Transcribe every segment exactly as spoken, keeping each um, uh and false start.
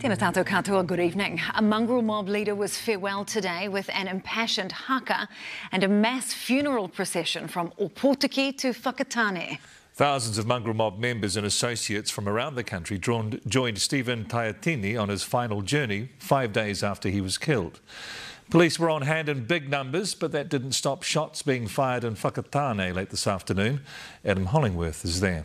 Tēnā tātou katoa, good evening. A mongrel mob leader was farewelled today with an impassioned haka and a mass funeral procession from Opotiki to Whakatane. Thousands of mongrel mob members and associates from around the country joined, joined Steven Taiatini on his final journey five days after he was killed. Police were on hand in big numbers, but that didn't stop shots being fired in Whakatane late this afternoon. Adam Hollingworth is there.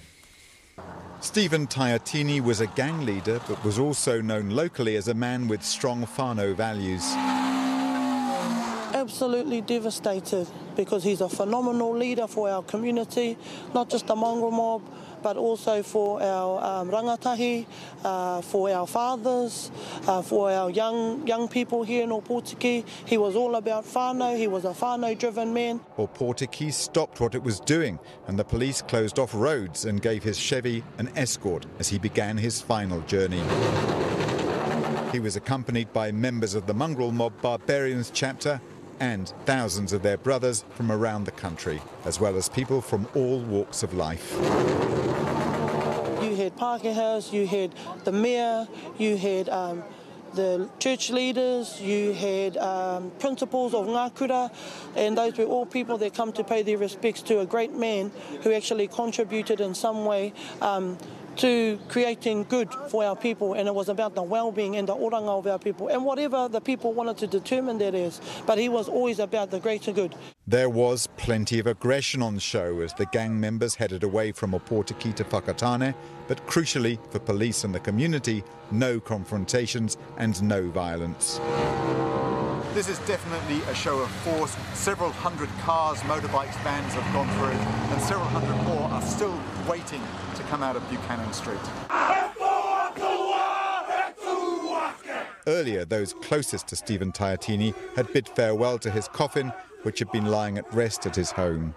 Steven Taiatini was a gang leader, but was also known locally as a man with strong whānau values. Absolutely devastated, because he's a phenomenal leader for our community, not just the mongrel mob, but also for our um, rangatahi, uh, for our fathers, uh, for our young young people here in Opotiki. He was all about whānau, he was a whānau-driven man. Opotiki stopped what it was doing, and the police closed off roads and gave his Chevy an escort as he began his final journey. He was accompanied by members of the Mongrel Mob Barbarians chapter and thousands of their brothers from around the country, as well as people from all walks of life. You had Pākehās, you had the mayor, you had um, the church leaders, you had um, principals of Ngākura, and those were all people that come to pay their respects to a great man who actually contributed in some way um, to creating good for our people, and it was about the well-being and the oranga of our people, and whatever the people wanted to determine that is, but he was always about the greater good. There was plenty of aggression on show as the gang members headed away from Opotiki to Whakatane, but crucially for police and the community, no confrontations and no violence. This is definitely a show of force. Several hundred cars, motorbikes, vans have gone through it, and several hundred more are still waiting to come out of Buchanan Street. Earlier, those closest to Steven Taiatini had bid farewell to his coffin, which had been lying at rest at his home.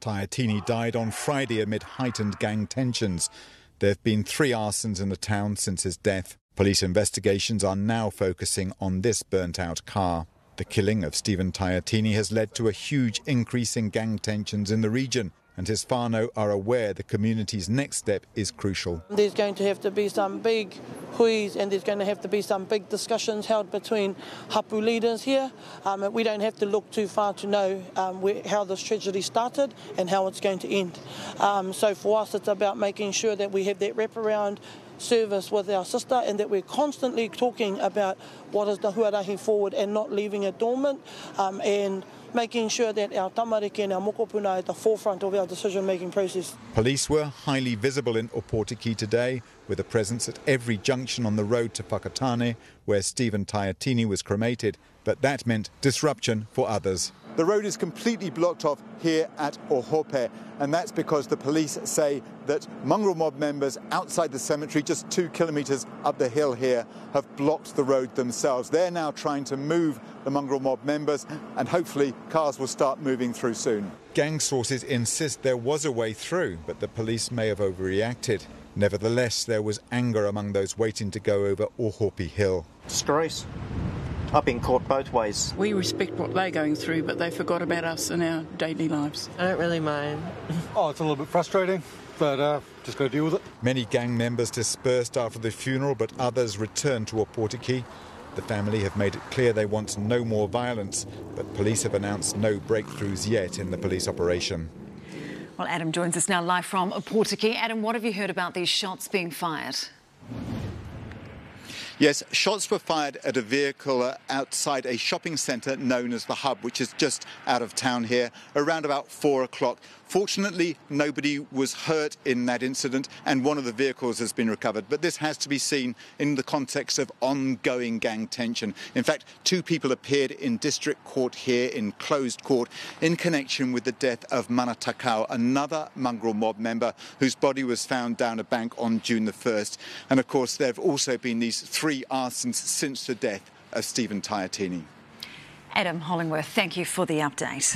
Taiatini died on Friday amid heightened gang tensions. There have been three arsons in the town since his death. Police investigations are now focusing on this burnt-out car. The killing of Steven Taiatini has led to a huge increase in gang tensions in the region, and his whānau are aware the community's next step is crucial. There's going to have to be some big huis, and there's going to have to be some big discussions held between hapu leaders here. Um, we don't have to look too far to know um, where, how this tragedy started and how it's going to end. Um, so for us it's about making sure that we have that wraparound service with our sister, and that we're constantly talking about what is the huarahi forward and not leaving it dormant, um, and making sure that our tamariki and our mokopuna are at the forefront of our decision-making process. Police were highly visible in Opotiki today, with a presence at every junction on the road to Whakatane, where Steven Taiatini was cremated, but that meant disruption for others. The road is completely blocked off here at Ohope, and that's because the police say that mongrel mob members outside the cemetery, just two kilometres up the hill here, have blocked the road themselves. They're now trying to move the mongrel mob members, and hopefully cars will start moving through soon. Gang sources insist there was a way through, but the police may have overreacted. Nevertheless, there was anger among those waiting to go over Ohope Hill. Disgrace. I've been caught both ways. We respect what they're going through, but they forgot about us in our daily lives. I don't really mind. Oh, it's a little bit frustrating, but uh, just got to deal with it. Many gang members dispersed after the funeral, but others returned to Opotiki. The family have made it clear they want no more violence, but police have announced no breakthroughs yet in the police operation. Well, Adam joins us now live from Opotiki. Adam, what have you heard about these shots being fired? Yes, shots were fired at a vehicle outside a shopping centre known as The Hub, which is just out of town here, around about four o'clock. Fortunately, nobody was hurt in that incident, and one of the vehicles has been recovered. But this has to be seen in the context of ongoing gang tension. In fact, two people appeared in district court here in closed court in connection with the death of Manatakao, another mongrel mob member whose body was found down a bank on June the first. And of course, there have also been these three Three arsons since the death of Steven Taiatini. Adam Hollingworth, thank you for the update.